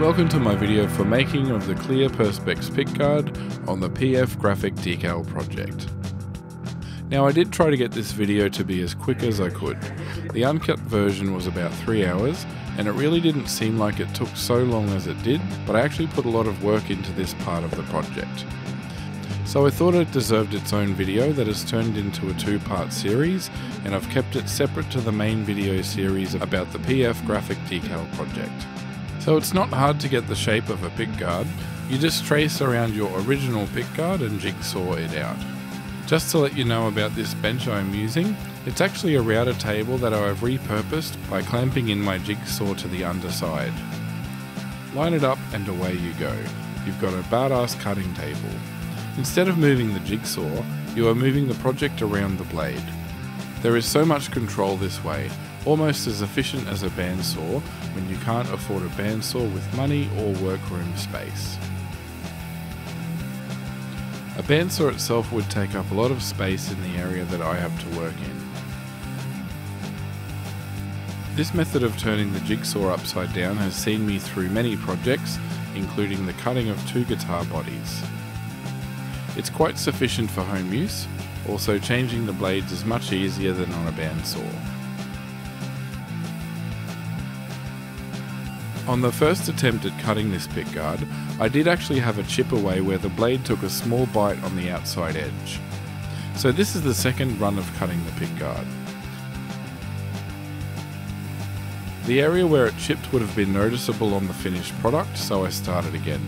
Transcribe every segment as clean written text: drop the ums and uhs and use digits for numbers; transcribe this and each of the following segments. Welcome to my video for making of the clear Perspex pick guard on the PF Graphic Decal Project. Now I did try to get this video to be as quick as I could. The uncut version was about 3 hours and it really didn't seem like it took so long as it did, but I actually put a lot of work into this part of the project. So I thought it deserved its own video that has turned into a 2-part series, and I've kept it separate to the main video series about the PF Graphic Decal Project. So it's not hard to get the shape of a pick guard, you just trace around your original pick guard and jigsaw it out. Just to let you know about this bench I'm using, it's actually a router table that I have repurposed by clamping in my jigsaw to the underside. Line it up and away you go, you've got a badass cutting table. Instead of moving the jigsaw, you are moving the project around the blade. There is so much control this way, almost as efficient as a bandsaw when you can't afford a bandsaw with money or workroom space. A bandsaw itself would take up a lot of space in the area that I have to work in. This method of turning the jigsaw upside down has seen me through many projects, including the cutting of 2 guitar bodies. It's quite sufficient for home use, also changing the blades is much easier than on a bandsaw. On the first attempt at cutting this pick guard, I did actually have a chip away where the blade took a small bite on the outside edge. So this is the second run of cutting the pick guard. The area where it chipped would have been noticeable on the finished product, so I started again.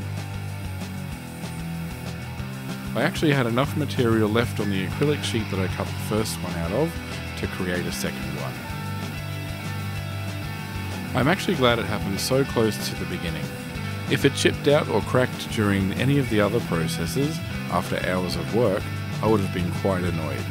I actually had enough material left on the acrylic sheet that I cut the first one out of to create a second one. I'm actually glad it happened so close to the beginning. If it chipped out or cracked during any of the other processes, after hours of work, I would have been quite annoyed.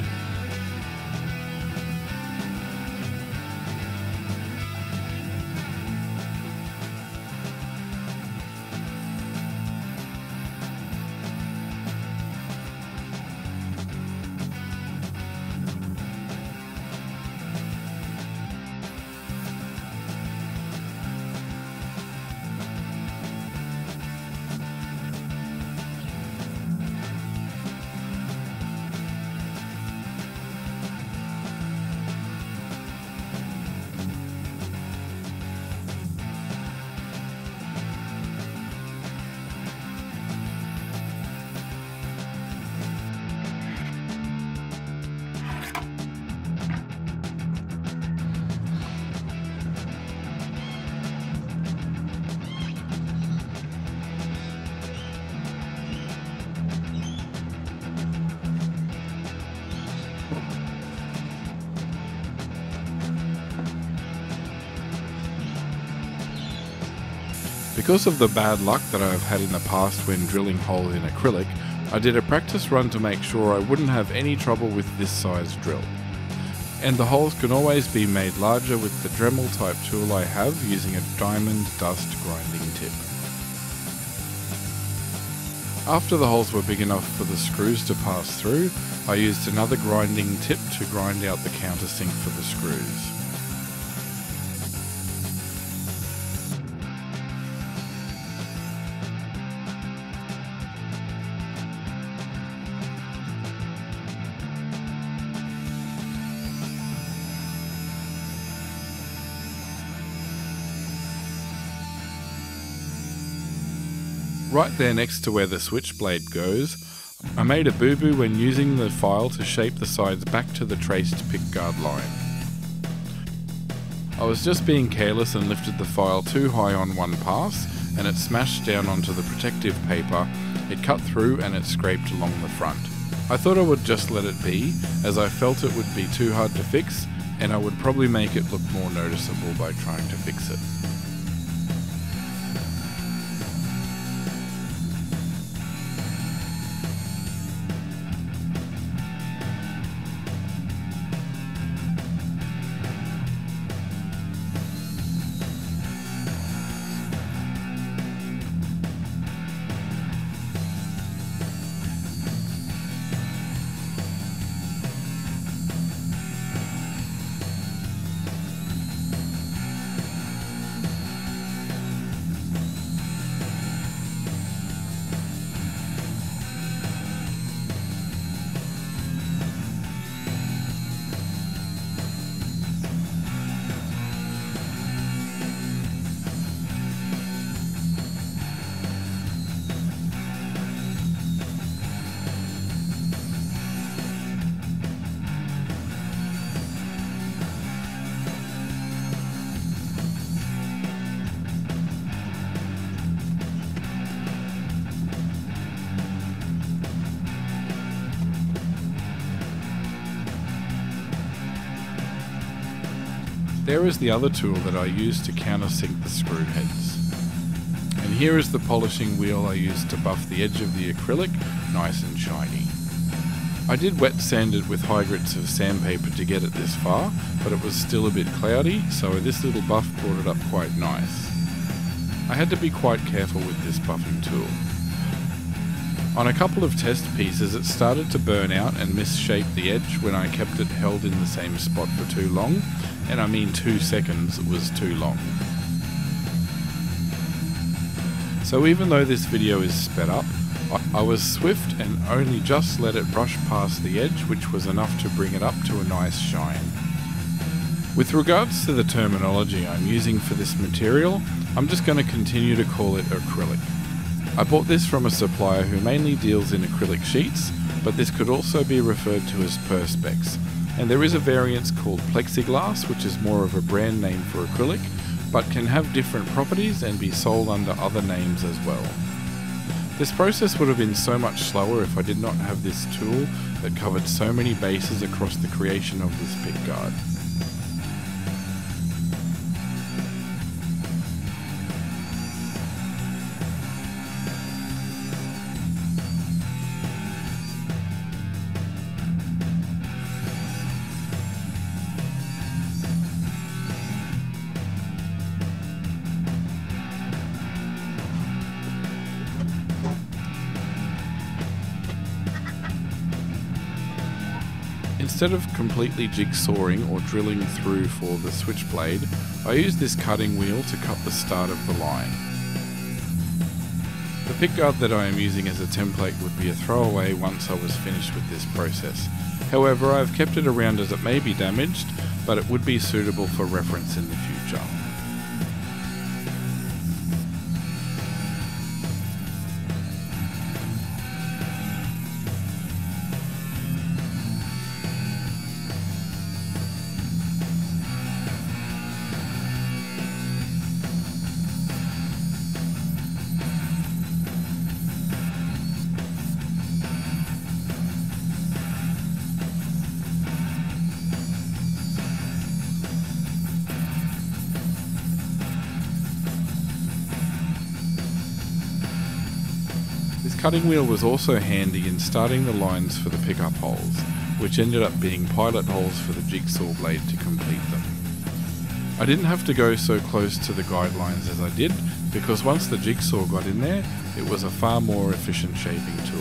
Because of the bad luck that I've had in the past when drilling holes in acrylic, I did a practice run to make sure I wouldn't have any trouble with this size drill. And the holes can always be made larger with the Dremel type tool I have using a diamond dust grinding tip. After the holes were big enough for the screws to pass through, I used another grinding tip to grind out the countersink for the screws. Right there next to where the switchblade goes, I made a boo-boo when using the file to shape the sides back to the traced pickguard line. I was just being careless and lifted the file too high on one pass, and it smashed down onto the protective paper, it cut through and it scraped along the front. I thought I would just let it be, as I felt it would be too hard to fix, and I would probably make it look more noticeable by trying to fix it. There is the other tool that I use to countersink the screw heads. And here is the polishing wheel I used to buff the edge of the acrylic, nice and shiny. I did wet sand it with high grits of sandpaper to get it this far, but it was still a bit cloudy, so this little buff brought it up quite nice. I had to be quite careful with this buffing tool. On a couple of test pieces it started to burn out and misshape the edge when I kept it held in the same spot for too long, and I mean 2 seconds was too long. So even though this video is sped up, I was swift and only just let it brush past the edge, which was enough to bring it up to a nice shine. With regards to the terminology I'm using for this material, I'm just going to continue to call it acrylic. I bought this from a supplier who mainly deals in acrylic sheets, but this could also be referred to as Perspex, and there is a variance called Plexiglass, which is more of a brand name for acrylic, but can have different properties and be sold under other names as well. This process would have been so much slower if I did not have this tool that covered so many bases across the creation of this pick guard. Instead of completely jigsawing or drilling through for the switchblade, I used this cutting wheel to cut the start of the line. The pickguard that I am using as a template would be a throwaway once I was finished with this process. However, I have kept it around as it may be damaged, but it would be suitable for reference in the future. The cutting wheel was also handy in starting the lines for the pickup holes, which ended up being pilot holes for the jigsaw blade to complete them. I didn't have to go so close to the guidelines as I did, because once the jigsaw got in there, it was a far more efficient shaping tool.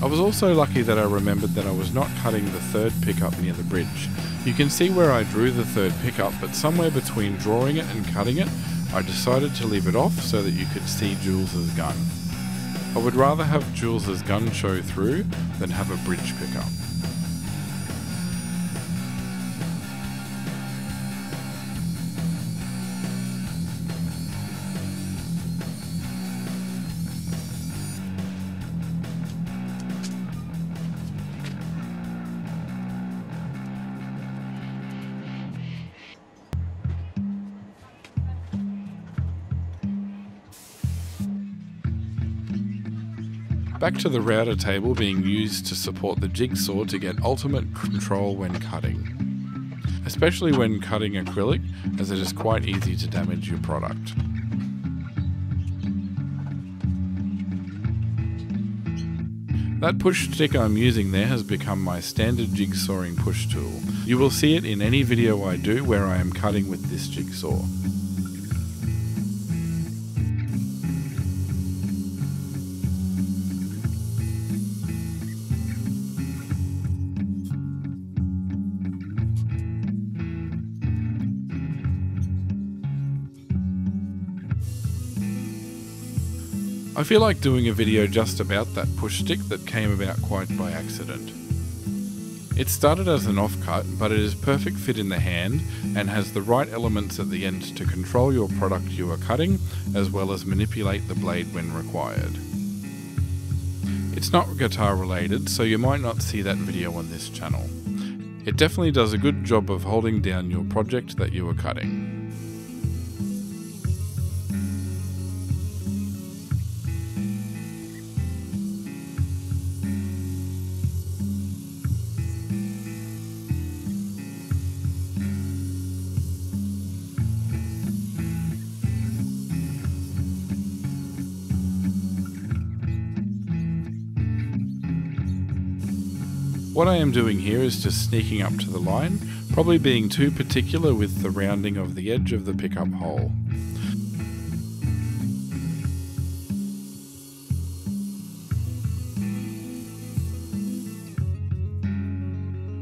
I was also lucky that I remembered that I was not cutting the third pickup near the bridge. You can see where I drew the third pickup, but somewhere between drawing it and cutting it, I decided to leave it off so that you could see Jules's gun. I would rather have Jules's gun show through than have a bridge pickup. Back to the router table being used to support the jigsaw to get ultimate control when cutting. Especially when cutting acrylic, as it is quite easy to damage your product. That push stick I'm using there has become my standard jigsawing push tool. You will see it in any video I do where I am cutting with this jigsaw. I feel like doing a video just about that push stick that came about quite by accident. It started as an offcut, but it is perfect fit in the hand and has the right elements at the end to control your product you are cutting, as well as manipulate the blade when required. It's not guitar related, so you might not see that video on this channel. It definitely does a good job of holding down your project that you are cutting. What I am doing here is just sneaking up to the line, probably being too particular with the rounding of the edge of the pickup hole.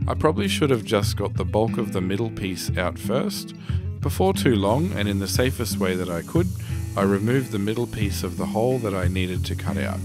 I probably should have just got the bulk of the middle piece out first. Before too long, and in the safest way that I could, I removed the middle piece of the hole that I needed to cut out.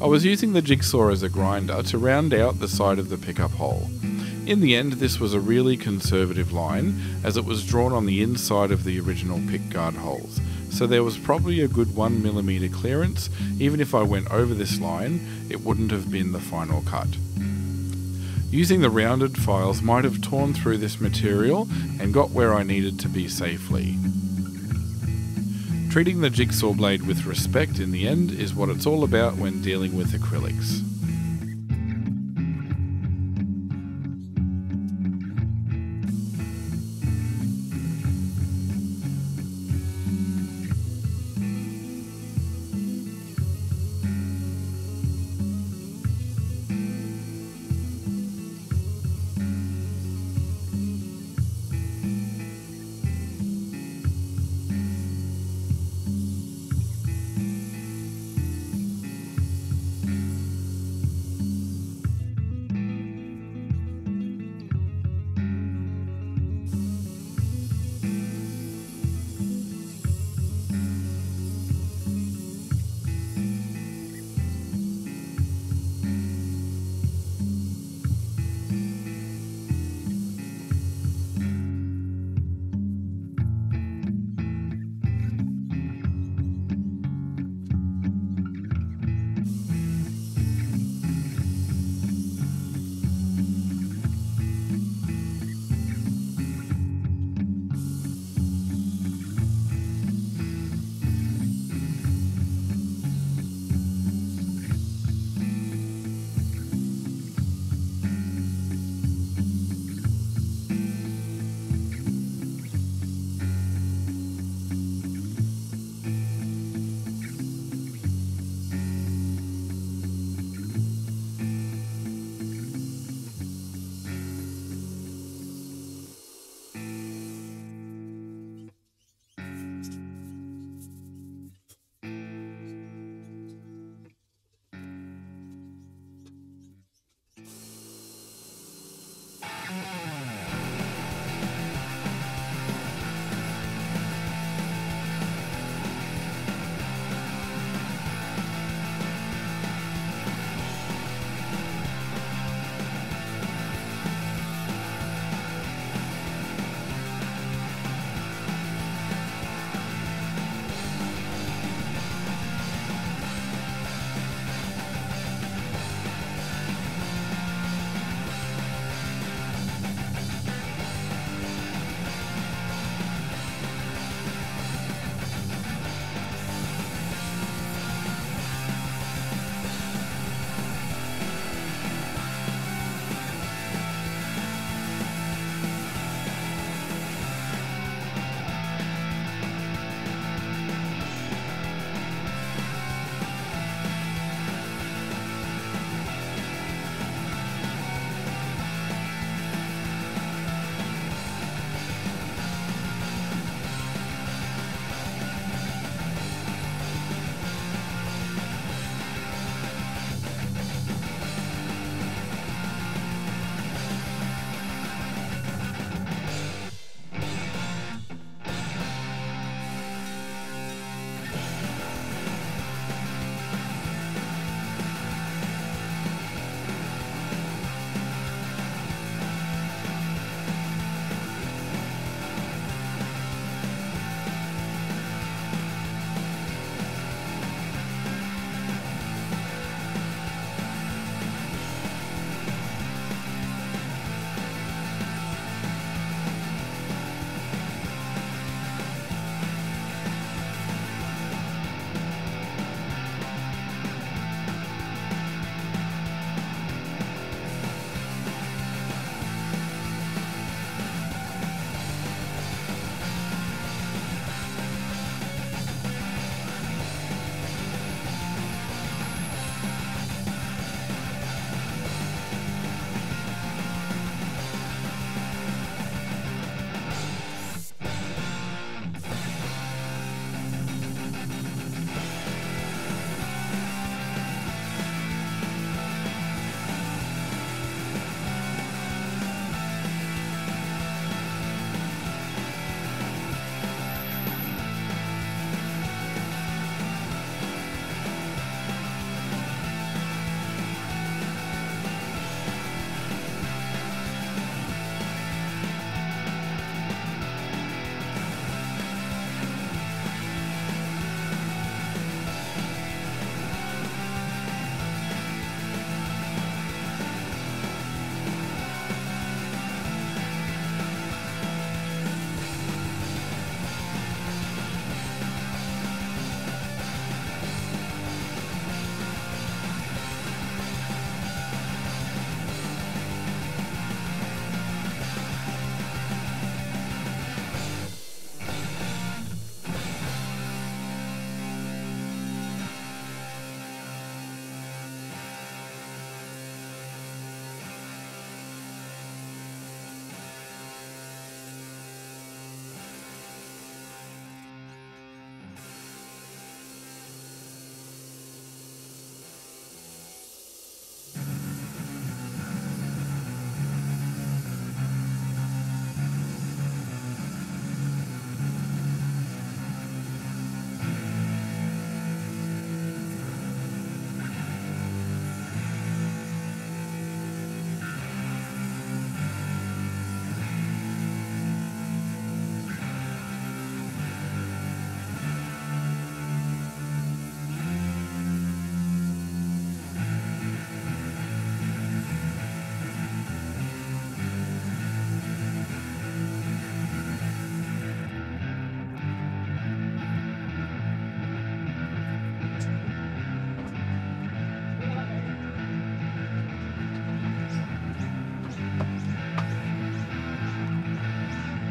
I was using the jigsaw as a grinder to round out the side of the pickup hole. In the end, this was a really conservative line, as it was drawn on the inside of the original pickguard holes, so there was probably a good 1mm clearance. Even if I went over this line, it wouldn't have been the final cut. Using the rounded files might have torn through this material and got where I needed to be safely. Treating the jigsaw blade with respect in the end is what it's all about when dealing with acrylics.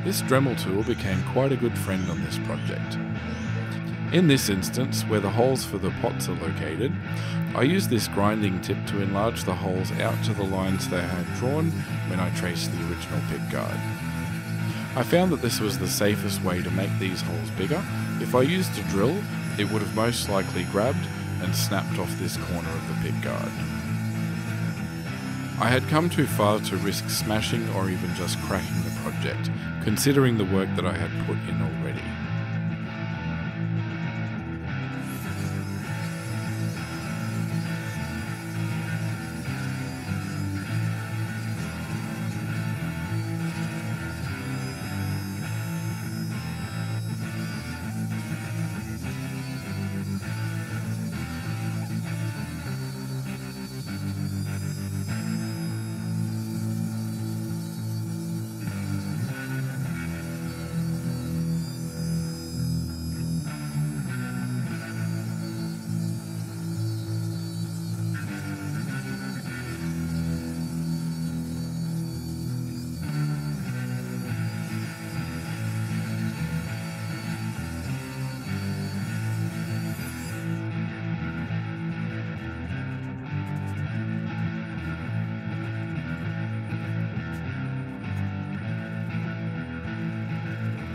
This Dremel tool became quite a good friend on this project. In this instance, where the holes for the pots are located, I used this grinding tip to enlarge the holes out to the lines they had drawn when I traced the original pick guide. I found that this was the safest way to make these holes bigger. If I used a drill, it would have most likely grabbed and snapped off this corner of the pick guard. I had come too far to risk smashing or even just cracking the project, considering the work that I had put in already.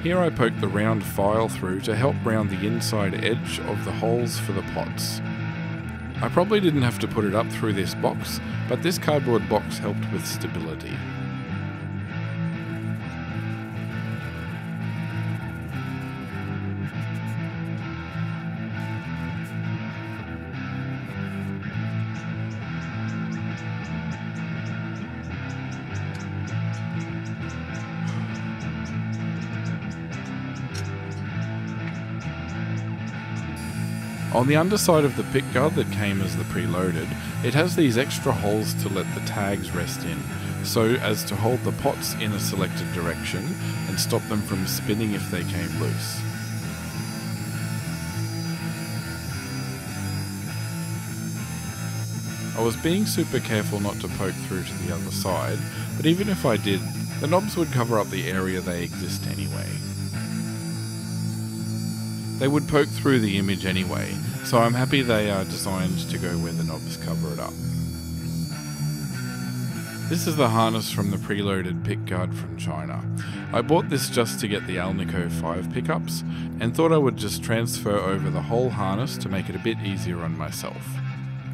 Here I poked the round file through to help round the inside edge of the holes for the pots. I probably didn't have to put it up through this box, but this cardboard box helped with stability. On the underside of the pick guard that came as the preloaded, it has these extra holes to let the tags rest in, so as to hold the pots in a selected direction and stop them from spinning if they came loose. I was being super careful not to poke through to the other side, but even if I did, the knobs would cover up the area they exist anyway. They would poke through the image anyway, so I'm happy they are designed to go where the knobs cover it up. This is the harness from the preloaded pick guard from China. I bought this just to get the Alnico 5 pickups, and thought I would just transfer over the whole harness to make it a bit easier on myself.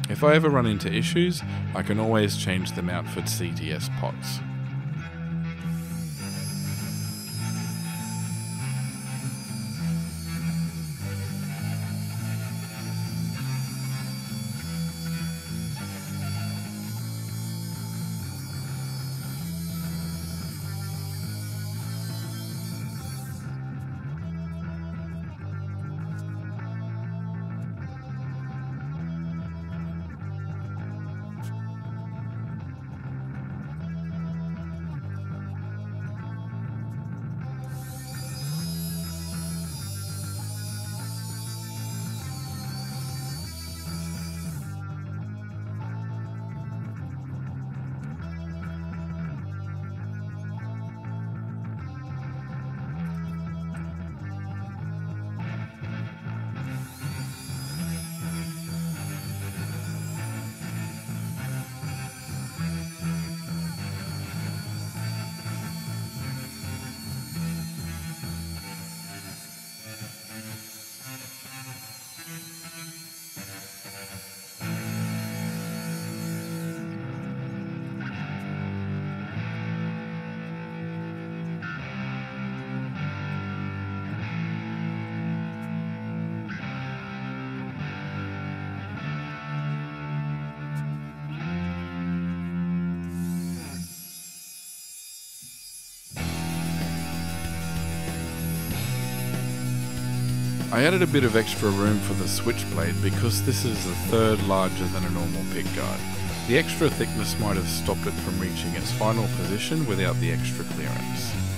If I ever run into issues, I can always change them out for CTS pots. I added a bit of extra room for the switchblade because this is a third larger than a normal pick guard. The extra thickness might have stopped it from reaching its final position without the extra clearance.